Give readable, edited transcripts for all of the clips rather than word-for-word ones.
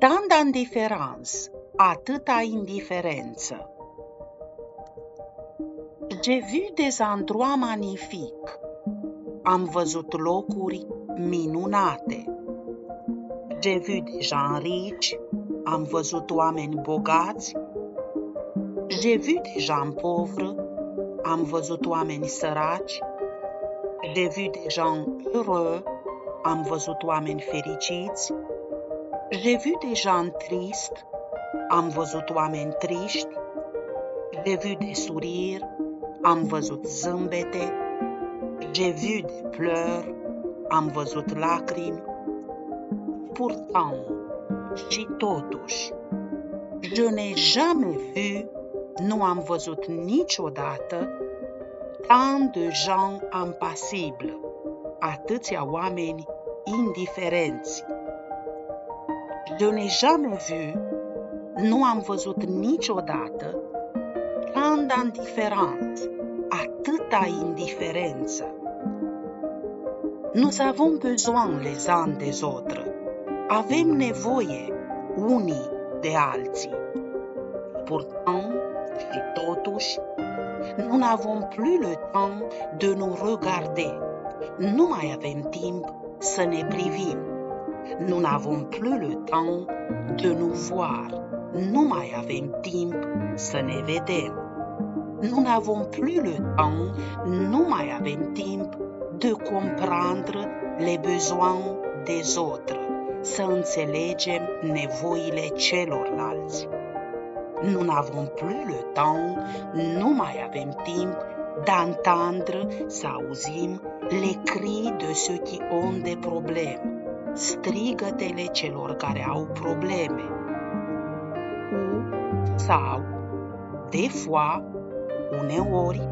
Tant d'indifférence, atâta indiferență. J'ai vu des endroits magnifiques. Am văzut locuri minunate. J'ai vu des gens riches. Am văzut oameni bogați. J'ai vu des gens pauvres. Am văzut oameni săraci. J'ai vu des gens heureux. Am văzut oameni fericiți. J'ai vu des gens tristes. Am văzut oameni triști. J'ai vu des sourires. Am văzut zâmbete. J'ai vu des pleurs. Am văzut lacrimi. Pourtant, și totuși, je n'ai jamais vu, nu am văzut niciodată, tant de gens impassibles, atâția oameni indiferenți. Je n'ai jamais vu, nu am văzut niciodată, tant d'indifférence, atâta indiferență. Nous avons besoin les uns des autres. Avem nevoie unii de alții. Pourtant, și totuși, nous n'avons plus le temps de nous regarder. Nu mai avem timp să ne privim. Nous n'avons plus le temps de nous voir. Nu mai avem timp să ne vedem. Nous n'avons plus le temps, nu mai avem timp de comprendre les besoins des autres, să înțelegem nevoile celorlalți. Nous n'avons plus le temps, nu mai avem timp d'entendre, să auzim les cris de ceux qui ont des problèmes, strigătele celor care au probleme. Ou, sau, des fois, uneori,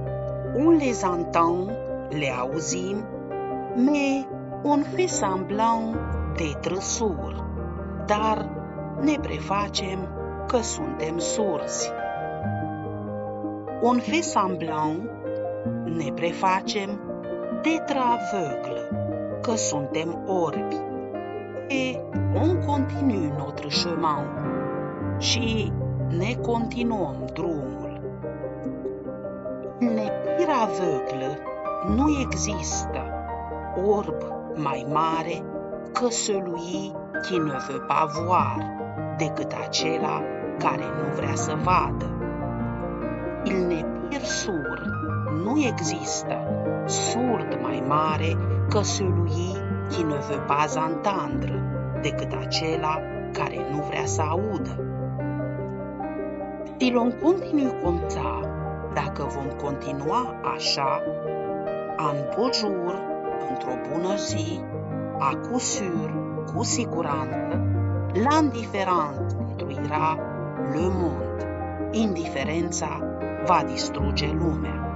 on les entend, le auzim, mais on fait semblant d'être sourd, dar ne prefacem că suntem surzi. On fait semblant, ne prefacem d'être aveugle, că suntem orbi. Et on continue notre chemin, și ne continuăm drumul. Nepirea aveuglă nu există, orb mai mare că celui qui ne veut pas voir, decât acela care nu vrea să vadă. Il nepir sourd nu există, surd mai mare că celui qui ne veut pas entendre, decât acela care nu vrea să audă. Si l'on continue comme ça, dacă vom continua așa, un beau jour, într-o bună zi, a coup sûr, cu siguranță, l'indifférence détruira le monde. Indiferența va distruge lumea.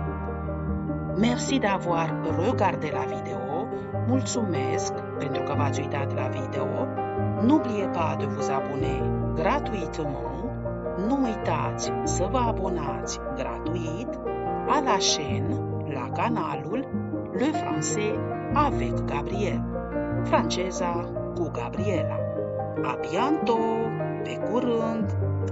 Merci d'avoir regardé la vidéo. Mulțumesc pentru că v-ați uitat la video. N'oubliez pas de vous abonner gratuitement. Nu uitați să vă abonați gratuit la chaîne, la canalul Le Français avec Gabrielle, franceza cu Gabriela. A bientôt, pe curând!